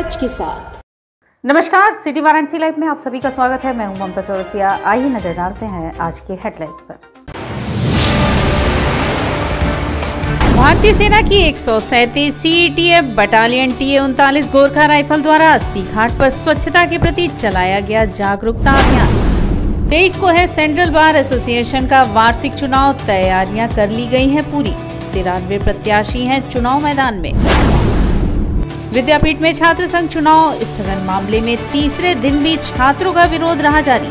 सच के साथ। नमस्कार, सिटी वाराणसी लाइव में आप सभी का स्वागत है। मैं हूं ममता चौरसिया। आइए नजर डालते हैं आज के हेडलाइंस पर। भारतीय सेना की 137 CTF battalion TA-39 Gorkha rifle द्वारा सीघाट पर स्वच्छता के प्रति चलाया गया जागरूकता अभियान। 23 को है सेंट्रल बार एसोसिएशन का वार्षिक चुनाव, तैयारियां कर ली गई है पूरी। 93 प्रत्याशी हैं चुनाव मैदान में। विद्यापीठ में छात्र संघ चुनाव स्थगन मामले में तीसरे दिन भी छात्रों का विरोध रहा जारी।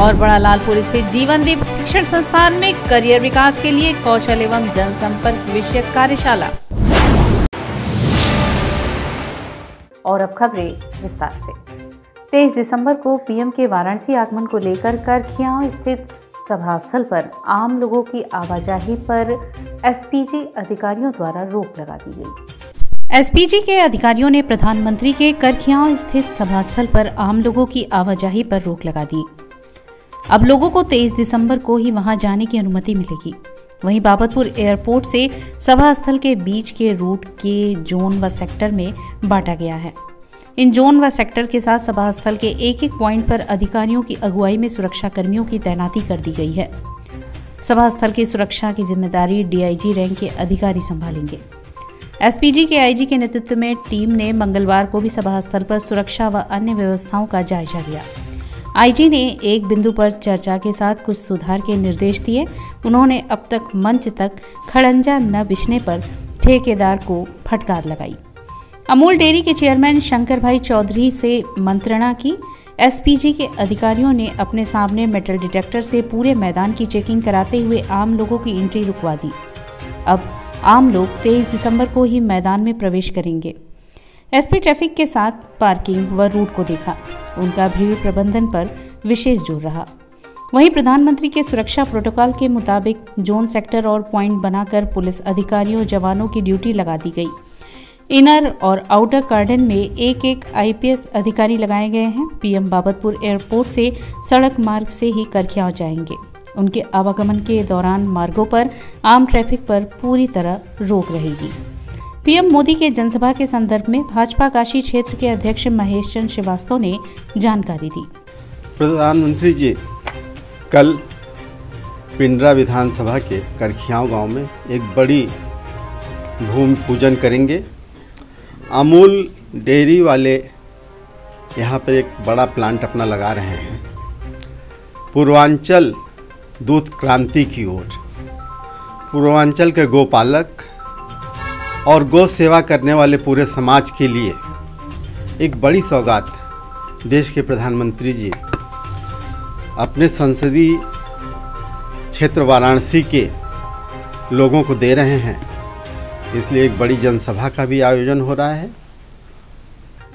और बड़ा लालपुर स्थित जीवनदीप शिक्षण संस्थान में करियर विकास के लिए कौशल एवं जनसंपर्क विषयक कार्यशाला। और अब खबरें विस्तार से। 23 दिसंबर को PM के वाराणसी आगमन को लेकर करखियां स्थित सभा स्थल पर आम लोगों की आवाजाही पर SPG अधिकारियों द्वारा रोक लगा दी गई। SPG के अधिकारियों ने प्रधानमंत्री के करखियां स्थित सभा स्थल पर आम लोगों की आवाजाही पर रोक लगा दी। अब लोगों को 23 दिसंबर को ही वहां जाने की अनुमति मिलेगी। वहीं बाबतपुर एयरपोर्ट से सभा स्थल के बीच के रूट के जोन व सेक्टर में बांटा गया है। इन जोन व सेक्टर के साथ सभा स्थल के एक पॉइंट पर अधिकारियों की अगुवाई में सुरक्षा कर्मियों की तैनाती कर दी गई है। सभा स्थल की सुरक्षा की जिम्मेदारी DIG रैंक के अधिकारी संभालेंगे। SPG के IG के नेतृत्व में टीम ने मंगलवार को भी सभा स्थल पर सुरक्षा व अन्य व्यवस्थाओं का जायजा लिया। IG ने एक बिंदु पर चर्चा के साथ कुछ सुधार के निर्देश दिए। उन्होंने अब तक मंच तक खड़ंजा न बिछने पर ठेकेदार को फटकार लगाई। अमूल डेयरी के चेयरमैन शंकर भाई चौधरी से मंत्रणा की। SPG के अधिकारियों ने अपने सामने मेटल डिटेक्टर से पूरे मैदान की चेकिंग कराते हुए आम लोगों की एंट्री रुकवा दी। अब आम लोग 23 दिसंबर को ही मैदान में प्रवेश करेंगे। SP ट्रैफिक के साथ पार्किंग व रूट को देखा। उनका भीड़ प्रबंधन पर विशेष जोर रहा। वहीं प्रधानमंत्री के सुरक्षा प्रोटोकॉल के मुताबिक जोन सेक्टर और पॉइंट बनाकर पुलिस अधिकारियों जवानों की ड्यूटी लगा दी गई। इनर और आउटर गार्डन में एक IPS अधिकारी लगाए गए हैं। PM बाबतपुर एयरपोर्ट से सड़क मार्ग से ही करखियां जाएंगे। उनके आवागमन के दौरान मार्गों पर आम ट्रैफिक पर पूरी तरह रोक रहेगी। PM मोदी के जनसभा के संदर्भ में भाजपा काशी क्षेत्र के अध्यक्ष महेश चंद्र श्रीवास्तव ने जानकारी दी। प्रधानमंत्री जी कल पिंडरा विधानसभा के करखियां गाँव में एक बड़ी भूमि पूजन करेंगे। अमूल डेयरी वाले यहाँ पर एक बड़ा प्लांट अपना लगा रहे हैं, पूर्वांचल दूध क्रांति की ओर। पूर्वांचल के गोपालक और गौ सेवा करने वाले पूरे समाज के लिए एक बड़ी सौगात देश के प्रधानमंत्री जी अपने संसदीय क्षेत्र वाराणसी के लोगों को दे रहे हैं। इसलिए एक बड़ी जनसभा का भी आयोजन हो रहा है।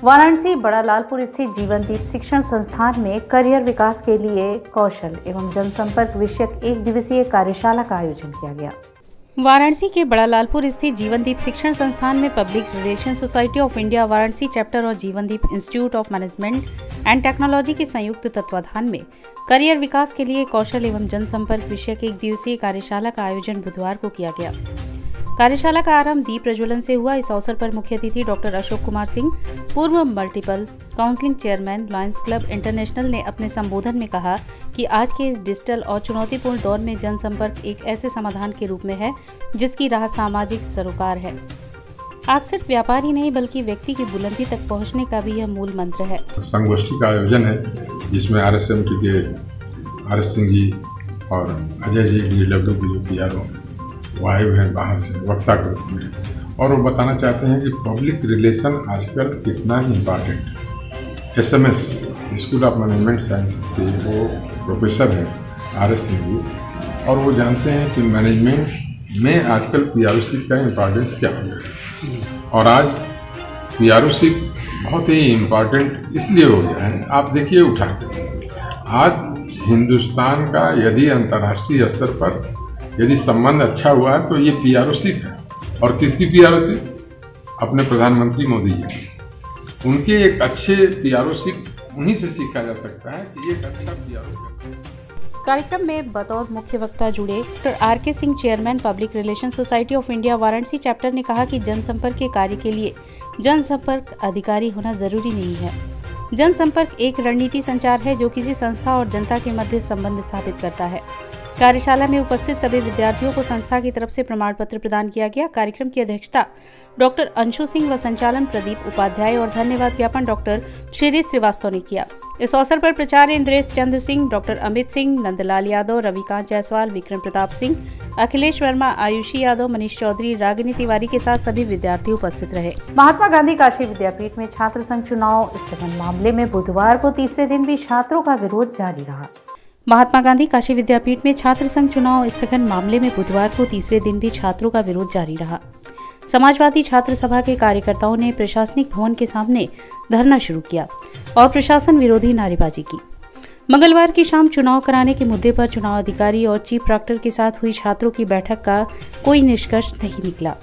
वाराणसी बड़ा लालपुर स्थित जीवनदीप शिक्षण संस्थान में करियर विकास के लिए कौशल एवं जनसंपर्क विषयक एक दिवसीय कार्यशाला का आयोजन किया गया। वाराणसी के बड़ा लालपुर स्थित जीवनदीप शिक्षण संस्थान में public relation society of India Varanasi chapter और Jeevandeep institute of management and technology के संयुक्त तत्वाधान में करियर विकास के लिए कौशल एवं जनसंपर्क विषयक एक दिवसीय कार्यशाला का आयोजन बुधवार को किया गया। कार्यशाला का आरंभ दीप प्रज्वलन से हुआ। इस अवसर पर मुख्य अतिथि डॉक्टर अशोक कुमार सिंह, पूर्व multiple counselling chairman lions club international ने अपने संबोधन में कहा कि आज के इस डिजिटल और चुनौतीपूर्ण दौर में जनसंपर्क एक ऐसे समाधान के रूप में है जिसकी राह सामाजिक सरोकार है। आज सिर्फ व्यापार ही नहीं बल्कि व्यक्ति की बुलंदी तक पहुँचने का भी यह मूल मंत्र है। संगोष्ठी का आयोजन है जिसमें RSMT के RS सिंह जी और अजय जी लड्डू के वायु हैं बाहर से वक्ता के रूप में, और वो बताना चाहते हैं कि पब्लिक रिलेशन आजकल कितना इम्पॉर्टेंट है। SMS school of management sciences के वो प्रोफेसर हैं RS सिंह जी, और वो जानते हैं कि मैनेजमेंट में आजकल PRC का इम्पॉर्टेंस क्या है। और आज PRC बहुत ही इम्पॉर्टेंट इसलिए हो गया है, आप देखिए उठा के आज हिंदुस्तान का यदि अंतर्राष्ट्रीय स्तर पर यदि संबंध अच्छा हुआ है तो ये PRC है। और किसकी PRC? अपने प्रधानमंत्री मोदी जी की। उनके एक अच्छे PRC उन्हीं से सीखा जा सकता है कि एक अच्छा PRC। कार्यक्रम में बतौर मुख्य वक्ता जुड़े डॉ. R K Singh, chairman public relation society of India Varanasi chapter, ने कहा कि जनसंपर्क के कार्य के लिए जनसंपर्क अधिकारी होना जरूरी नहीं है। जनसंपर्क एक रणनीति संचार है जो किसी संस्था और जनता के मध्य संबंध स्थापित करता है। कार्यशाला में उपस्थित सभी विद्यार्थियों को संस्था की तरफ से प्रमाण पत्र प्रदान किया गया। कार्यक्रम की अध्यक्षता डॉक्टर अंशु सिंह व संचालन प्रदीप उपाध्याय और धन्यवाद ज्ञापन डॉक्टर श्री श्रीवास्तव ने किया। इस अवसर पर प्रचार इंद्रेश चंद सिंह, डॉक्टर अमित सिंह, नंद लाल यादव, रविकांत जायसवाल, विक्रम प्रताप सिंह, अखिलेश वर्मा, आयुषी यादव, मनीष चौधरी, रागिनी तिवारी के साथ सभी विद्यार्थी उपस्थित रहे। महात्मा गांधी काशी विद्यापीठ में छात्र संघ चुनाव स्थगन मामले में बुधवार को तीसरे दिन भी छात्रों का विरोध जारी रहा। महात्मा गांधी काशी विद्यापीठ में छात्र संघ चुनाव स्थगन मामले में बुधवार को तीसरे दिन भी छात्रों का विरोध जारी रहा। समाजवादी छात्र सभा के कार्यकर्ताओं ने प्रशासनिक भवन के सामने धरना शुरू किया और प्रशासन विरोधी नारेबाजी की। मंगलवार की शाम चुनाव कराने के मुद्दे पर चुनाव अधिकारी और चीफ प्रॉक्टर के साथ हुई छात्रों की बैठक का कोई निष्कर्ष नहीं निकला।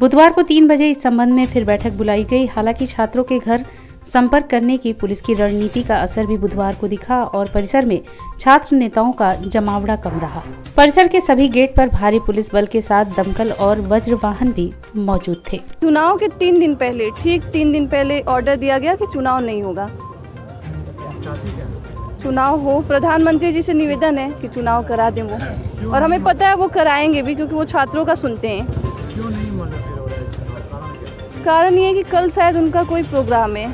बुधवार को 3 बजे इस संबंध में फिर बैठक बुलाई गई। हालांकि छात्रों के घर संपर्क करने की पुलिस की रणनीति का असर भी बुधवार को दिखा और परिसर में छात्र नेताओं का जमावड़ा कम रहा। परिसर के सभी गेट पर भारी पुलिस बल के साथ दमकल और वज्र वाहन भी मौजूद थे। चुनाव के 3 दिन पहले, ठीक 3 दिन पहले ऑर्डर दिया गया कि चुनाव नहीं होगा, चुनाव हो। प्रधानमंत्री जी से निवेदन है कि चुनाव करा दें वो, और हमें पता है वो कराएंगे भी क्योंकि वो छात्रों का सुनते हैं। कारण ये है कि कल शायद उनका कोई प्रोग्राम है,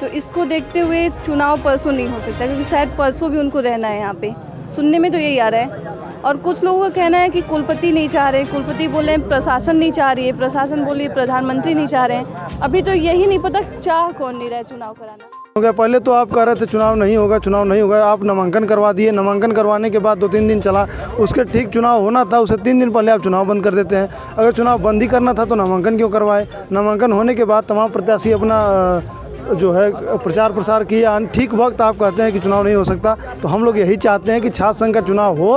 तो इसको देखते हुए चुनाव परसों नहीं हो सकता क्योंकि शायद परसों भी उनको रहना है यहाँ पे, सुनने में तो यही आ रहा है। और कुछ लोगों का कहना है कि कुलपति नहीं चाह रहे, कुलपति बोल रहे हैं प्रशासन नहीं चाह रही है, प्रशासन बोल रही है प्रधानमंत्री नहीं चाह रहे हैं। अभी तो यही नहीं पता चाह कौन नहीं रहा है चुनाव कराना। पहले तो आप कह रहे थे चुनाव नहीं होगा, चुनाव नहीं होगा। आप नामांकन करवा दिए, नामांकन करवाने के बाद 2-3 दिन चला, उसके ठीक चुनाव होना था उसे 3 दिन पहले आप चुनाव बंद कर देते हैं। अगर चुनाव बंद ही करना था तो नामांकन क्यों करवाए? नामांकन होने के बाद तमाम प्रत्याशी अपना जो है प्रचार प्रसार किया। ठीक वक्त आप कहते हैं कि चुनाव नहीं हो सकता, तो हम लोग यही चाहते हैं कि छात्र संघ का चुनाव हो।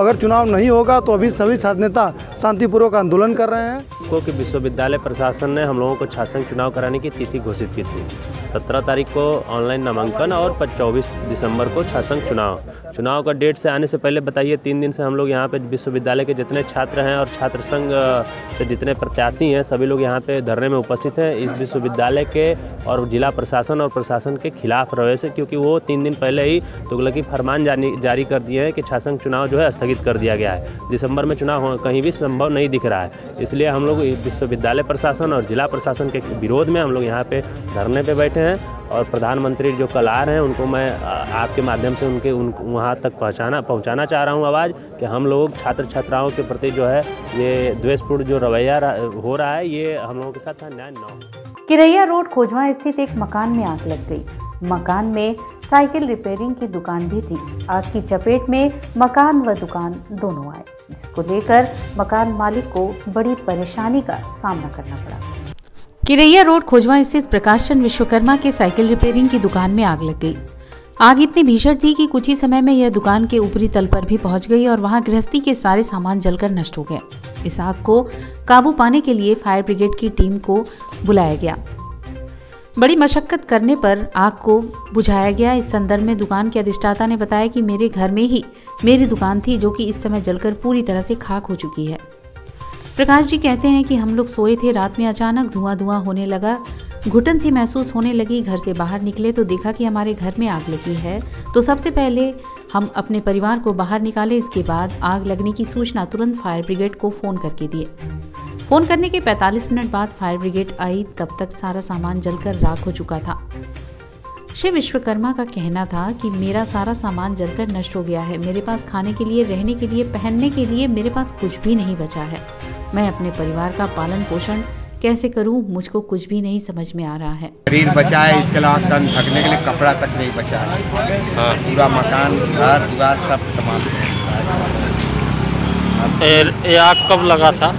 अगर चुनाव नहीं होगा तो अभी सभी छात्र नेता शांतिपूर्वक आंदोलन कर रहे हैं। क्योंकि विश्वविद्यालय प्रशासन ने हम लोगों को छात्र संघ चुनाव कराने की तिथि घोषित की थी। 17 तारीख को ऑनलाइन नामांकन और 24 दिसंबर को छात्र संघ चुनाव का डेट से आने से पहले बताइए। 3 दिन से हम लोग यहाँ पे विश्वविद्यालय के जितने छात्र हैं और छात्र संघ से जितने प्रत्याशी हैं सभी लोग यहाँ पे धरने में उपस्थित हैं इस विश्वविद्यालय के और जिला प्रशासन और प्रशासन के खिलाफ रवैये से, क्योंकि वो 3 दिन पहले ही तुगलकी फरमान जारी कर दिए हैं कि छात्र संघ चुनाव जो है स्थगित कर दिया गया है। दिसंबर में चुनाव कहीं भी संभव नहीं दिख रहा है, इसलिए हम लोग विश्वविद्यालय प्रशासन और जिला प्रशासन के विरोध में हम लोग यहाँ पे धरने पे बैठे हैं। और प्रधानमंत्री जो कल आ रहे हैं उनको मैं आपके माध्यम से उनके वहाँ तक पहुँचाना चाह रहा हूँ आवाज़ कि हम लोग छात्र छात्राओं के प्रति जो है ये द्वेषपूर्ण जो रवैया हो रहा है ये हम लोगों के साथ अन्याय न हो। किरैया रोड खोजवा स्थित एक मकान में आग लग गई। मकान में साइकिल रिपेयरिंग की दुकान भी थी। आग की चपेट में मकान व दुकान दोनों आए, जिसको लेकर मकान मालिक को बड़ी परेशानी का सामना करना पड़ा। किरैया रोड खोजवा स्थित प्रकाश चंद विश्वकर्मा के साइकिल रिपेयरिंग की दुकान में आग लग गई। आग इतनी भीषण थी कि कुछ ही समय में यह दुकान के ऊपरी तल पर भी पहुंच गई और वहां गृहस्थी के सारे सामान जलकर नष्ट हो गए। इस आग को काबू पाने के लिए फायर ब्रिगेड की टीम को बुलाया गया। बड़ी मशक्कत करने पर आग को बुझाया गया। इस संदर्भ में दुकान के अधिष्ठाता ने बताया कि मेरे घर में ही मेरी दुकान थी जो कि इस समय जलकर पूरी तरह से खाक हो चुकी है। प्रकाश जी कहते हैं कि हम लोग सोए थे, रात में अचानक धुआं होने लगा, घुटन सी महसूस होने लगी। घर से बाहर निकले तो देखा कि हमारे घर में आग लगी है, तो सबसे पहले हम अपने परिवार को बाहर निकाले। इसके बाद आग लगने की सूचना तुरंत फायर ब्रिगेड को फ़ोन करके दिए। फ़ोन करने के 45 मिनट बाद फायर ब्रिगेड आई, तब तक सारा सामान जलकर राख हो चुका था। श्री विश्वकर्मा का कहना था कि मेरा सारा सामान जलकर नष्ट हो गया है, मेरे पास खाने के लिए, रहने के लिए, पहनने के लिए मेरे पास कुछ भी नहीं बचा है। मैं अपने परिवार का पालन पोषण कैसे करूं, मुझको कुछ भी नहीं समझ में आ रहा है। शरीर बचा है, इसके अलावा तन ढकने के लिए कपड़ा तक नहीं बचा है। पूरा मकान, घर, द्वार सब सामान। आग कब लगा था?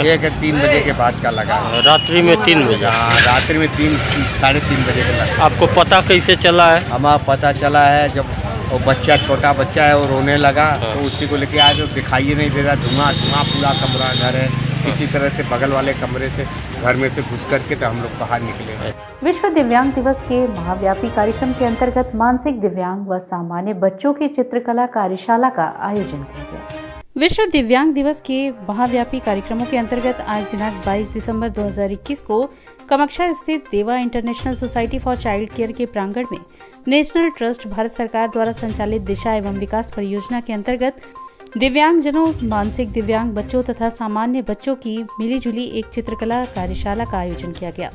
3 बजे के बाद का लगा। रात्रि में 3 बजे? हाँ, रात्रि में 3, 3:30 बजे का लगा। आपको पता कैसे चला है? हमारा पता चला है जब वो बच्चा, छोटा बच्चा है, वो रोने लगा तो उसी को लेके आए तो दिखाई नहीं दे रहा, धुआं पूरा कमरा, घर है, किसी तरह से बगल वाले कमरे से घर में से घुस करके तो हम लोग बाहर निकले। विश्व दिव्यांग दिवस के महाव्यापी कार्यक्रम के अंतर्गत मानसिक दिव्यांग व सामान्य बच्चों की चित्रकला कार्यशाला का आयोजन किया गया। विश्व दिव्यांग दिवस के महाव्यापी कार्यक्रमों के अंतर्गत आज दिनांक 22 दिसंबर 2021 को कमक्षा स्थित Deva international society for child care के प्रांगण में नेशनल ट्रस्ट भारत सरकार द्वारा संचालित दिशा एवं विकास परियोजना के अंतर्गत दिव्यांगजनों, मानसिक दिव्यांग बच्चों तथा सामान्य बच्चों की मिलीजुली एक चित्रकला कार्यशाला का आयोजन किया गया।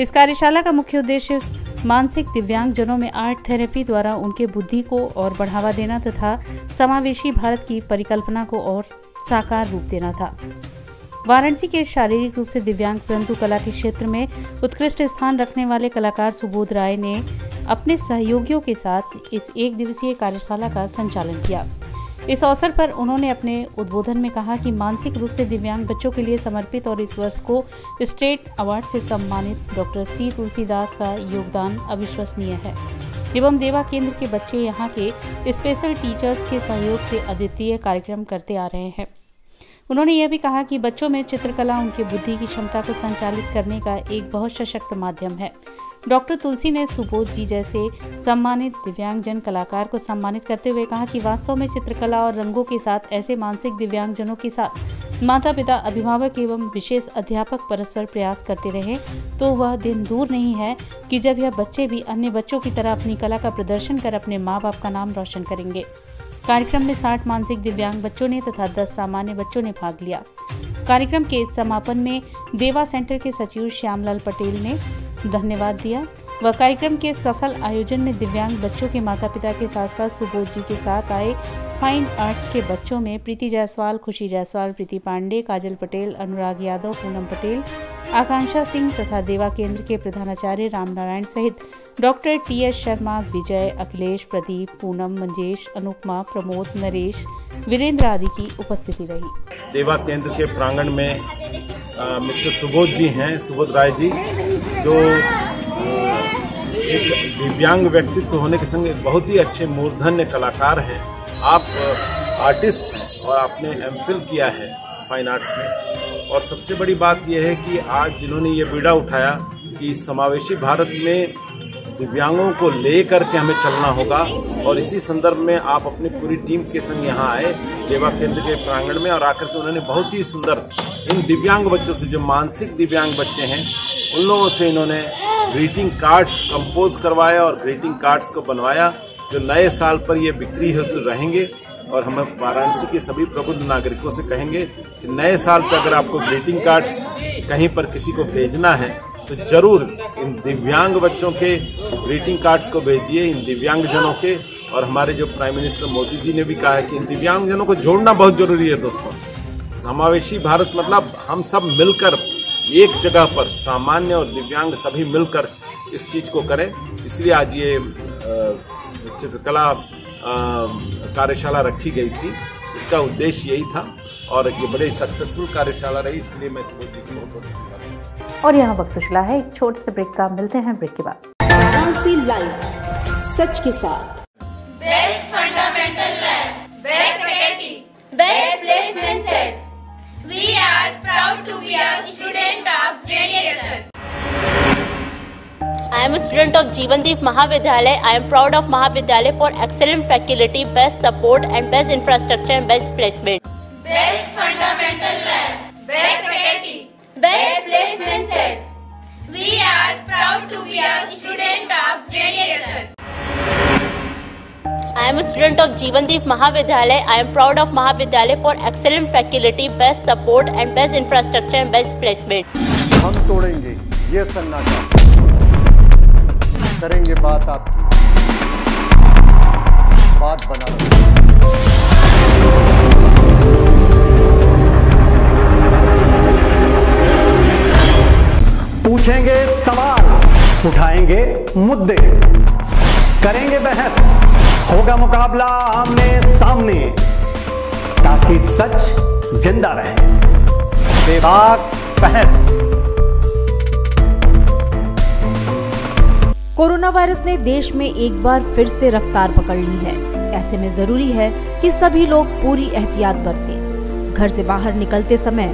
इस कार्यशाला का मुख्य उद्देश्य मानसिक दिव्यांगजनों में आर्ट थेरेपी द्वारा उनके बुद्धि को और बढ़ावा देना तथा समावेशी भारत की परिकल्पना को और साकार रूप देना था। वाराणसी के शारीरिक रूप से दिव्यांग परंतु कला के क्षेत्र में उत्कृष्ट स्थान रखने वाले कलाकार सुबोध राय ने अपने सहयोगियों के साथ इस एक दिवसीय कार्यशाला का संचालन किया। इस अवसर पर उन्होंने अपने उद्बोधन में कहा कि मानसिक रूप से दिव्यांग बच्चों के लिए समर्पित और इस वर्ष को स्टेट अवार्ड से सम्मानित डॉक्टर सी तुलसीदास का योगदान अविश्वसनीय है एवं देवा केंद्र के बच्चे यहां के स्पेशल टीचर्स के सहयोग से अद्वितीय कार्यक्रम करते आ रहे हैं। उन्होंने यह भी कहा कि बच्चों में चित्रकला उनके बुद्धि की क्षमता को संचालित करने का एक बहुत सशक्त माध्यम है। डॉक्टर तुलसी ने सुबोध जी जैसे सम्मानित दिव्यांगजन कलाकार को सम्मानित करते हुए कहा कि वास्तव में चित्रकला और रंगों के साथ ऐसे मानसिक दिव्यांगजनों के साथ माता पिता, अभिभावक एवं विशेष अध्यापक परस्पर प्रयास करते रहे तो वह दिन दूर नहीं है कि जब यह बच्चे भी अन्य बच्चों की तरह अपनी कला का प्रदर्शन कर अपने माँ बाप का नाम रोशन करेंगे। कार्यक्रम में 60 मानसिक दिव्यांग बच्चों ने तथा 10 सामान्य बच्चों ने भाग लिया। कार्यक्रम के समापन में देवा सेंटर के सचिव श्यामलाल पटेल ने धन्यवाद दिया व कार्यक्रम के सफल आयोजन में दिव्यांग बच्चों के माता पिता के साथ साथ सुबोध जी के साथ आए फाइन आर्ट्स के बच्चों में प्रीति जायसवाल, खुशी जायसवाल, प्रीति पांडे, काजल पटेल, अनुराग यादव, पूनम पटेल, आकांक्षा सिंह तथा देवा केंद्र के प्रधानाचार्य रामनारायण सहित डॉक्टर TS शर्मा, विजय, अखिलेश, प्रदीप, पूनम, मंजेश, अनुपमा, प्रमोद, नरेश, वीरेंद्र आदि की उपस्थिति रही। देवा केंद्र के प्रांगण में मिस्टर सुबोध जी हैं, सुबोध राय जी, जो एक दिव्यांग व्यक्तित्व होने के संग बहुत ही अच्छे मूर्धन्य कलाकार हैं। आप आर्टिस्ट हैं और आपने M.Phil किया है फाइन आर्ट्स में, और सबसे बड़ी बात यह है कि आज जिन्होंने ये बीड़ा उठाया कि समावेशी भारत में दिव्यांगों को ले करके हमें चलना होगा, और इसी संदर्भ में आप अपनी पूरी टीम के संग यहाँ आए सेवा केंद्र के प्रांगण में, और आकर के उन्होंने बहुत ही सुंदर इन दिव्यांग बच्चों से, जो मानसिक दिव्यांग बच्चे हैं, उन लोगों से इन्होंने ग्रीटिंग कार्ड्स कंपोज करवाया और ग्रीटिंग कार्ड्स को बनवाया, जो नए साल पर ये बिक्री होते रहेंगे। और हम वाराणसी के सभी प्रबुद्ध नागरिकों से कहेंगे कि नए साल पर अगर आपको ग्रीटिंग कार्ड्स कहीं पर किसी को भेजना है तो जरूर इन दिव्यांग बच्चों के ग्रीटिंग कार्ड्स को भेजिए, इन दिव्यांगजनों के। और हमारे जो प्राइम मिनिस्टर मोदी जी ने भी कहा है कि इन दिव्यांगजनों को जोड़ना बहुत जरूरी है। दोस्तों, समावेशी भारत मतलब हम सब मिलकर एक जगह पर सामान्य और दिव्यांग सभी मिलकर इस चीज़ को करें। इसलिए आज ये चित्रकला कार्यशाला रखी गई थी, इसका उद्देश्य यही था, और ये बड़ी सक्सेसफुल कार्यशाला रही, इसलिए मैं इसको बहुत। और यहाँ वक्त चला है एक छोटे से ब्रेक का, मिलते हैं ब्रेक के बाद। वाराणसी लाइव, सच के साथ। Best fundamental lab, best faculty, best placement set. We are proud to be a student of JDSL. I am a student of Jeevandeep Mahavidyalaya. I am proud of Mahavidyalaya for excellent faculty, best support and best infrastructure and best placement. Best fundamental lab, best faculty, best placement set. We are proud to be a student of JDSL. I am a student of Jeevandeep Mahavidyalaya. I am proud of Mahavidyalaya for excellent faculty, best support and best infrastructure and best placement. हम तोड़ेंगे ये सन्नाटा, करेंगे बात आपकी, बात बना रहे। पूछेंगे सवाल, उठाएंगे मुद्दे, करेंगे बहस, होगा मुकाबला आमने सामने, ताकि सच जिंदा रहे। बेबाक बहस। कोरोना वायरस ने देश में एक बार फिर से रफ्तार पकड़ ली है। ऐसे में जरूरी है कि सभी लोग पूरी एहतियात बरतें। घर से बाहर निकलते समय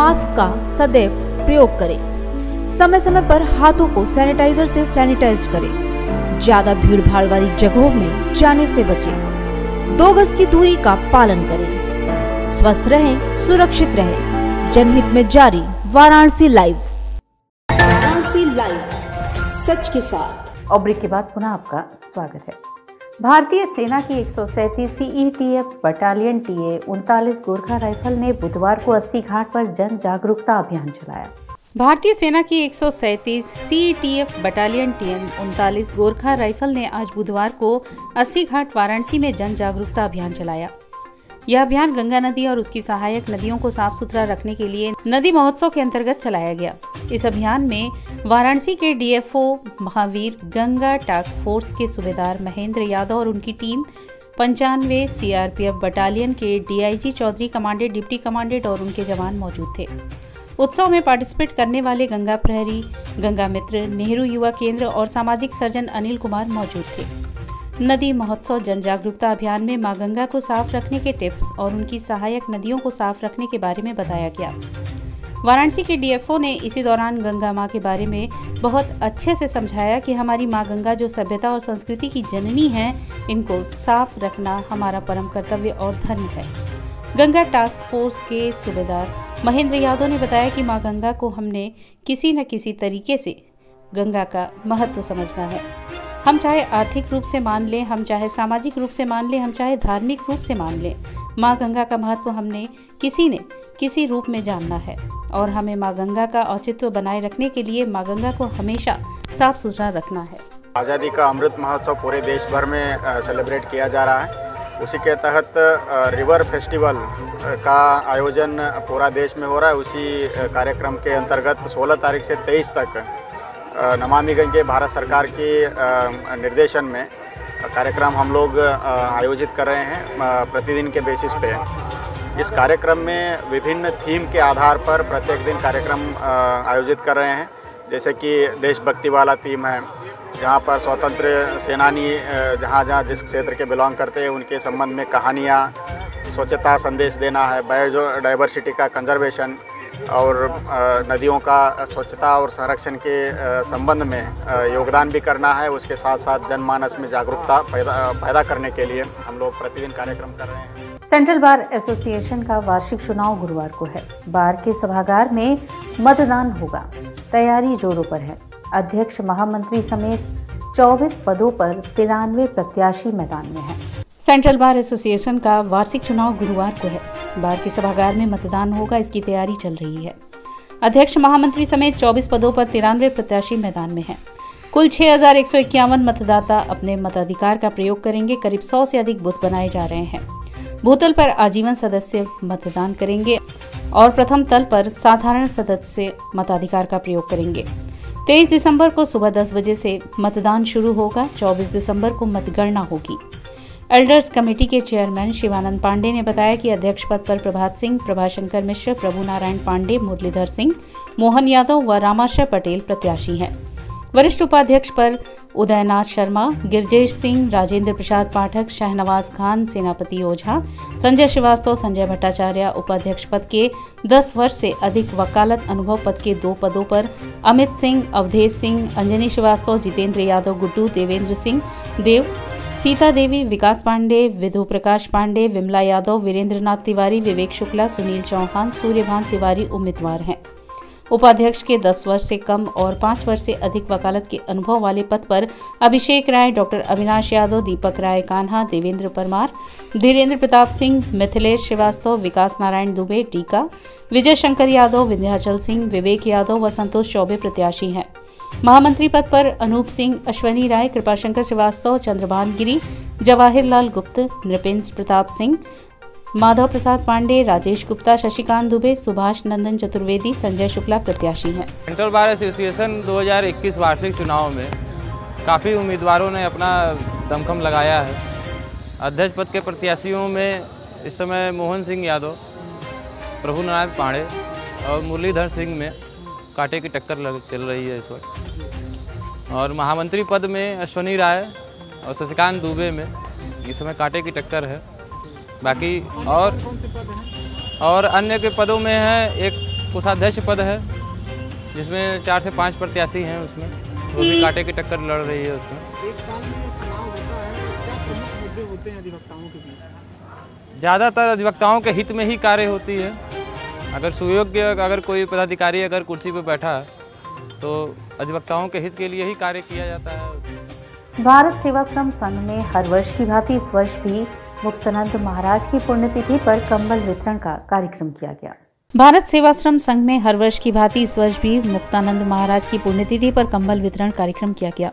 मास्क का सदैव प्रयोग करें। समय समय पर हाथों को सैनिटाइजर से सैनिटाइज करें। ज्यादा भीड़भाड़ वाली जगहों में जाने से बचें। 2 गज की दूरी का पालन करें। स्वस्थ रहें, सुरक्षित रहें। जनहित में जारी वाराणसी लाइव। वाराणसी लाइव, सच के साथ। ऑब्रेक के बाद पुनः आपका स्वागत है। भारतीय सेना की 137 CETF battalion TA 39 Gorkha rifle ने बुधवार को 80 घाट पर जन जागरूकता अभियान चलाया। भारतीय सेना की 137 CETF battalion TA 39 Gorkha rifle ने आज बुधवार को 80 घाट वाराणसी में जन जागरूकता अभियान चलाया। यह अभियान गंगा नदी और उसकी सहायक नदियों को साफ सुथरा रखने के लिए नदी महोत्सव के अंतर्गत चलाया गया। इस अभियान में वाराणसी के DFO Mahavir Ganga task force के सूबेदार महेंद्र यादव और उनकी टीम, 95 CRPF बटालियन के DIG Chaudhary commandant, deputy commandant और उनके जवान मौजूद थे। उत्सव में पार्टिसिपेट करने वाले गंगा प्रहरी, गंगा मित्र, नेहरू युवा केंद्र और सामाजिक सर्जन अनिल कुमार मौजूद थे। नदी महोत्सव जन जागरूकता अभियान में माँ गंगा को साफ रखने के टिप्स और उनकी सहायक नदियों को साफ रखने के बारे में बताया गया। वाराणसी के DFO ने इसी दौरान गंगा माँ के बारे में बहुत अच्छे से समझाया कि हमारी माँ गंगा जो सभ्यता और संस्कृति की जननी है, इनको साफ रखना हमारा परम कर्तव्य और धर्म है। गंगा टास्क फोर्स के सूबेदार महेंद्र यादव ने बताया कि माँ गंगा को हमने किसी न किसी तरीके से गंगा का महत्व समझना है। हम चाहे आर्थिक रूप से मान लें, हम चाहे सामाजिक रूप से मान लें, हम चाहे धार्मिक रूप से मान लें, माँ गंगा का महत्व हमने किसी ने किसी रूप में जानना है और हमें माँ गंगा का औचित्य बनाए रखने के लिए माँ गंगा को हमेशा साफ सुथरा रखना है। आज़ादी का अमृत महोत्सव पूरे देश भर में सेलिब्रेट किया जा रहा है। उसी के तहत रिवर फेस्टिवल का आयोजन पूरा देश में हो रहा है। उसी कार्यक्रम के अंतर्गत 16 तारीख से 23 तक नमामि गंगे भारत सरकार के निर्देशन में कार्यक्रम हम लोग आयोजित कर रहे हैं प्रतिदिन के बेसिस पे। इस कार्यक्रम में विभिन्न थीम के आधार पर प्रत्येक दिन कार्यक्रम आयोजित कर रहे हैं। जैसे कि देशभक्ति वाला थीम है, जहाँ पर स्वतंत्र सेनानी जहाँ जिस क्षेत्र के बिलोंग करते हैं उनके संबंध में कहानियाँ, स्वच्छता संदेश देना है, बायोडाइवर्सिटी का कंजर्वेशन और नदियों का स्वच्छता और संरक्षण के संबंध में योगदान भी करना है। उसके साथ साथ जनमानस में जागरूकता पैदा करने के लिए हम लोग प्रतिदिन कार्यक्रम कर रहे हैं। सेंट्रल बार एसोसिएशन का वार्षिक चुनाव गुरुवार को है। बार के सभागार में मतदान होगा। तैयारी जोरों पर है। अध्यक्ष, महामंत्री समेत 24 पदों पर 93 प्रत्याशी मैदान में हैं। सेंट्रल बार एसोसिएशन का वार्षिक चुनाव गुरुवार को है। बार के सभागार में मतदान होगा, इसकी तैयारी चल रही है। अध्यक्ष, महामंत्री समेत 24 पदों पर 93 प्रत्याशी मैदान में हैं। कुल 6151 मतदाता अपने मताधिकार का प्रयोग करेंगे। करीब 100 से अधिक बूथ बनाए जा रहे हैं। भूतल पर आजीवन सदस्य मतदान करेंगे और प्रथम तल पर साधारण सदस्य मताधिकार का प्रयोग करेंगे। 23 दिसंबर को सुबह 10 बजे से मतदान शुरू होगा। 24 दिसंबर को मतगणना होगी। एल्डर्स कमेटी के चेयरमैन शिवानंद पांडे ने बताया कि अध्यक्ष पद पर प्रभात सिंह, प्रभाशंकर मिश्र, प्रभु नारायण पांडे, मुरलीधर सिंह, मोहन यादव व रामाशय पटेल प्रत्याशी हैं। वरिष्ठ उपाध्यक्ष पर उदयनाथ शर्मा, गिरजेश सिंह, राजेंद्र प्रसाद पाठक, शाहनवाज खान, सेनापति ओझा, संजय श्रीवास्तव, संजय भट्टाचार्य। उपाध्यक्ष पद के 10 वर्ष से अधिक वकालत अनुभव पद के 2 पदों पर अमित सिंह, अवधेश सिंह, अंजनी श्रीवास्तव, जितेंद्र यादव गुड्डू, देवेंद्र सिंह देव, सीता देवी, विकास पांडे, विधु प्रकाश पांडे, विमला यादव, वीरेंद्रनाथ तिवारी, विवेक शुक्ला, सुनील चौहान, सूर्यभान तिवारी उम्मीदवार हैं। उपाध्यक्ष के 10 वर्ष से कम और 5 वर्ष से अधिक वकालत के अनुभव वाले पद पर अभिषेक राय, डॉक्टर अविनाश यादव, दीपक राय कान्हा, देवेंद्र परमार, धीरेंद्र प्रताप सिंह, मिथिलेश श्रीवास्तव, विकास नारायण दुबे टीका, विजय शंकर यादव, विंध्याचल सिंह, विवेक यादव व संतोष चौबे प्रत्याशी हैं। महामंत्री पद पर अनूप सिंह, अश्वनी राय, कृपाशंकर श्रीवास्तव, चंद्रभान गिरी, जवाहरलाल गुप्त, नृपेंद्र प्रताप सिंह, माधव प्रसाद पांडे, राजेश गुप्ता, शशिकांत दुबे, सुभाष नंदन चतुर्वेदी, संजय शुक्ला प्रत्याशी हैं। सेंट्रल बार एसोसिएशन 2021 वार्षिक चुनाव में काफ़ी उम्मीदवारों ने अपना दमखम लगाया है। अध्यक्ष पद के प्रत्याशियों में इस समय मोहन सिंह यादव, प्रभु नारायण पांडे और मुरलीधर सिंह में कांटे की टक्कर चल रही है इस वक्त। और महामंत्री पद में अश्वनी राय और शशिकांत दुबे में इस समय कांटे की टक्कर है। बाकी और और अन्य के पदों में है एक कोषाध्यक्ष पद है जिसमें 4 से 5 प्रत्याशी हैं, उसमें वो भी कांटे की टक्कर लड़ रही है। उसमें एक साल में चुनाव होता है, क्या प्रमुख मुद्दे होते हैं अधिवक्ताओं के बीच? ज़्यादातर अधिवक्ताओं के हित में ही कार्य होती है। अगर सुयोग्य अगर कोई पदाधिकारी अगर कुर्सी पर बैठा है तो अधिवक्ताओं के हित के लिए ही कार्य किया जाता है। भारत सेवाश्रम संघ ने हर वर्ष की भांति इस वर्ष भी मुक्तानंद महाराज की पुण्यतिथि पर कंबल वितरण का कार्यक्रम किया गया। भारत सेवाश्रम संघ में हर वर्ष की भांति इस वर्ष भी मुक्तानंद महाराज की पुण्यतिथि पर कंबल वितरण कार्यक्रम किया गया।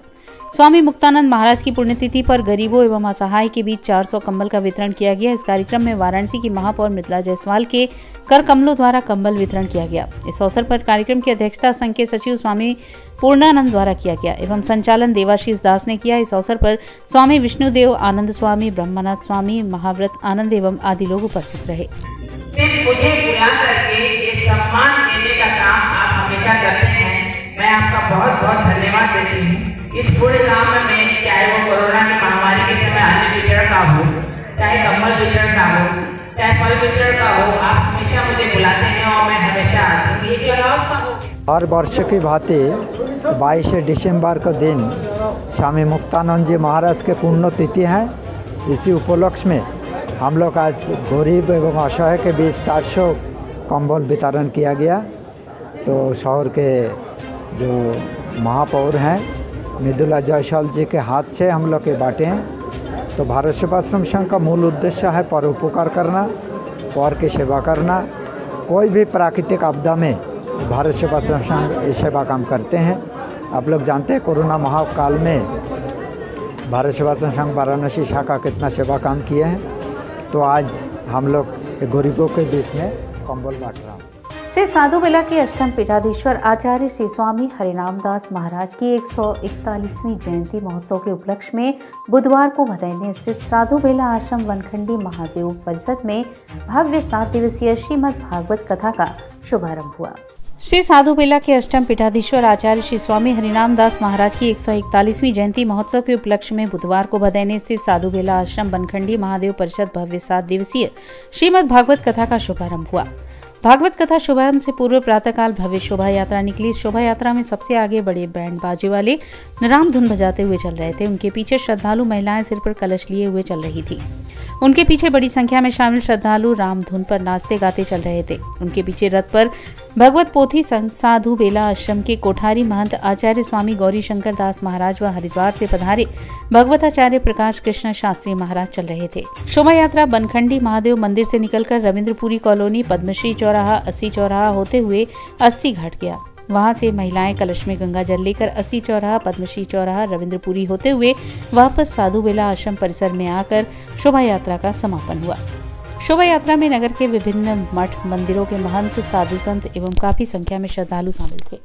स्वामी मुक्तानंद महाराज की पुण्यतिथि पर गरीबों एवं असहाय के बीच 400 कंबल का वितरण किया गया। इस कार्यक्रम में वाराणसी की महापौर मिथिला जायसवाल के कर कमलों द्वारा कंबल वितरण किया गया। इस अवसर पर कार्यक्रम की अध्यक्षता संघ के सचिव स्वामी पूर्णानंद द्वारा किया गया एवं संचालन देवाशीष दास ने किया। इस अवसर पर स्वामी विष्णुदेव आनंद स्वामी, ब्रह्मानंद स्वामी, महाव्रत आनंद एवं आदि लोग उपस्थित रहे। सिर्फ मुझे बुला करके ये सम्मान देने का काम आप हमेशा करते हैं, मैं आपका बहुत बहुत धन्यवाद देती हूँ। इस पूरे काम में चाहे वो कोरोना की महामारी के समय अन्न वितरण का हो, चाहे कंबल वितरण का हो, चाहे फल वितरण का हो, आप हमेशा मुझे बुलाते हैं और मैं हमेशा आती हूँ। हर वर्ष की भांति 22 दिसंबर का दिन स्वामी मुक्तानंद जी महाराज के पुण्यतिथि है। इसी उपलक्ष्य में हम लोग आज गरीब एवं असहाय के बीच 400 कंबल वितरण किया गया। तो शहर के जो महापौर हैं मृदुला जायसवाल जी के हाथ से हम लोग के बांटे हैं। तो भारत सेवाश्रम संघ का मूल उद्देश्य है परोपकार करना, पौर की सेवा करना। कोई भी प्राकृतिक आपदा में भारत सेवाश्रम संघ सेवा काम करते हैं। आप लोग जानते हैं कोरोना महाकाल में भारत सेवाश्रम संघ वाराणसी शाखा कितना सेवा काम किए हैं। तो आज हम लोग गरीबों के बीच में कंबल बांट रहा हूँ। श्री साधु बेला के अष्टम पीठाधीश्वर आचार्य श्री स्वामी हरिनाम दास महाराज की 141वीं जयंती महोत्सव के उपलक्ष्य में बुधवार को भदई में स्थित साधु बेला आश्रम वनखंडी महादेव परिषद में भव्य 7 दिवसीय श्रीमद् भागवत कथा का शुभारंभ हुआ। श्री साधु बेला के अष्टम पीठाधीश्वर आचार्य श्री स्वामी हरिनाम दास महाराज की 141वीं जयंती महोत्सव के उपलक्ष्य में बुधवार को भदैने स्थित साधु बेला आश्रम बनखंडी महादेव परिषद भव्य 7 दिवसीय श्रीमद् भागवत कथा का शुभारंभ हुआ। भागवत कथा शुभारंभ से पूर्व प्रातःकाल भव्य शोभा यात्रा निकली। शोभा यात्रा में सबसे आगे बड़े बैंड बाजे वाले राम धुन बजाते हुए चल रहे थे। उनके पीछे श्रद्धालु महिलाएं सिर पर कलश लिए हुए चल रही थी। उनके पीछे बड़ी संख्या में शामिल श्रद्धालु राम धुन पर नाचते गाते चल रहे थे। उनके पीछे रथ पर भगवत पोथी संघ साधु बेला आश्रम के कोठारी महंत आचार्य स्वामी गौरी शंकर दास महाराज व हरिद्वार से पधारे भगवताचार्य प्रकाश कृष्ण शास्त्री महाराज चल रहे थे। शोभा यात्रा बनखंडी महादेव मंदिर से निकलकर रविंद्रपुरी कॉलोनी पद्मश्री चौराहा 80 चौराहा होते हुए 80 घाट गया। वहां से महिलाएं कलश में गंगा जल लेकर 80 चौराहा पद्मश्री चौराहा रविंद्रपुरी होते हुए वापस साधु बेला आश्रम परिसर में आकर शोभा यात्रा का समापन हुआ। शोभा यात्रा में नगर के विभिन्न मठ मंदिरों के महंत साधु संत एवं काफी संख्या में श्रद्धालु शामिल थे।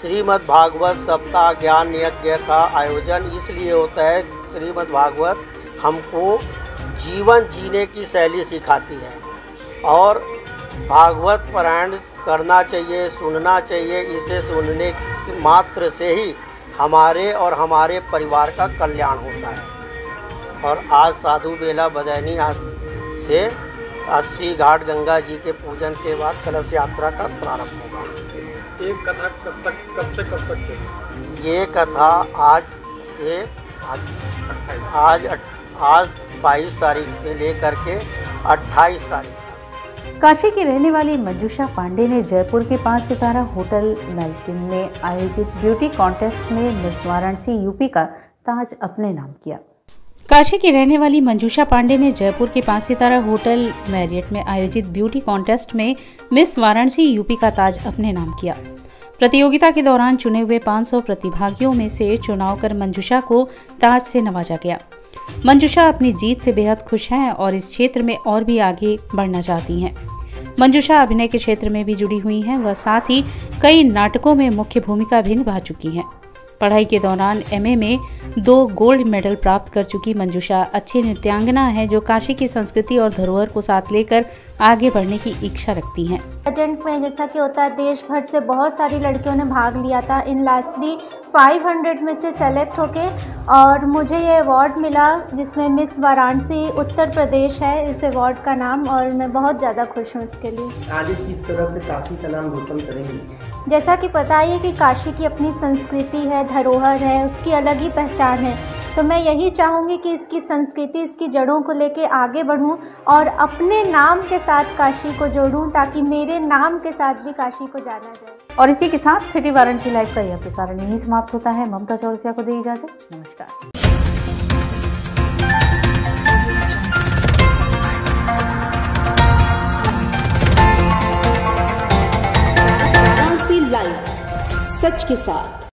श्रीमद् भागवत सप्ताह ज्ञान यज्ञ का आयोजन इसलिए होता है, श्रीमद् भागवत हमको जीवन जीने की शैली सिखाती है और भागवत पारायण करना चाहिए, सुनना चाहिए। इसे सुनने की मात्र से ही हमारे और हमारे परिवार का कल्याण होता है। और आज साधु बेला बदैनी से 80 घाट गंगा जी के पूजन के बाद कलश यात्रा का प्रारंभ होगा। ये कथा कब से कब तक चलेगी? ये कथा आज 22 तारीख से लेकर के 28 तारीख। काशी की रहने वाली मंजूषा पांडे ने जयपुर के 5 सितारा होटल मेल्टन में आयोजित ब्यूटी कॉन्टेस्ट में मिस वाराणसी यूपी का ताज अपने नाम किया। काशी की रहने वाली मंजूषा पांडे ने जयपुर के 5 सितारा होटल मैरियट में आयोजित ब्यूटी कॉन्टेस्ट में मिस वाराणसी यूपी का ताज अपने नाम किया। प्रतियोगिता के दौरान चुने हुए 500 प्रतिभागियों में से चुनाव कर मंजूषा को ताज से नवाजा गया। मंजूषा अपनी जीत से बेहद खुश हैं और इस क्षेत्र में और भी आगे बढ़ना चाहती हैं। मंजूषा अभिनय के क्षेत्र में भी जुड़ी हुई हैं व साथ ही कई नाटकों में मुख्य भूमिका भी निभा चुकी हैं। पढ़ाई के दौरान एमए में दो गोल्ड मेडल प्राप्त कर चुकी मंजूषा अच्छी नृत्यांगना है जो काशी की संस्कृति और धरोहर को साथ लेकर आगे बढ़ने की इच्छा रखती हैं। प्रेजेंट में जैसा कि होता है देश भर से बहुत सारी लड़कियों ने भाग लिया था, इन लास्टली 500 में से सेलेक्ट होके और मुझे ये अवार्ड मिला जिसमें मिस वाराणसी उत्तर प्रदेश है इस अवार्ड का नाम, और मैं बहुत ज़्यादा खुश हूँ इसके लिए। आज किस तरह से काशी का नाम रोशन करेंगी? जैसा कि पता ही है कि काशी की अपनी संस्कृति है, धरोहर है, उसकी अलग ही पहचान है, तो मैं यही चाहूँगी कि इसकी संस्कृति, इसकी जड़ों को लेके आगे बढ़ूँ और अपने नाम के साथ काशी को जोड़ूँ ताकि मेरे नाम के साथ भी काशी को जाना जाए। और इसी के साथ सिटी वाराणसी लाइव का यह प्रसारण यहीं समाप्त होता है। ममता चौरसिया को दी इजाजत, नमस्कार। लाइव सच के साथ।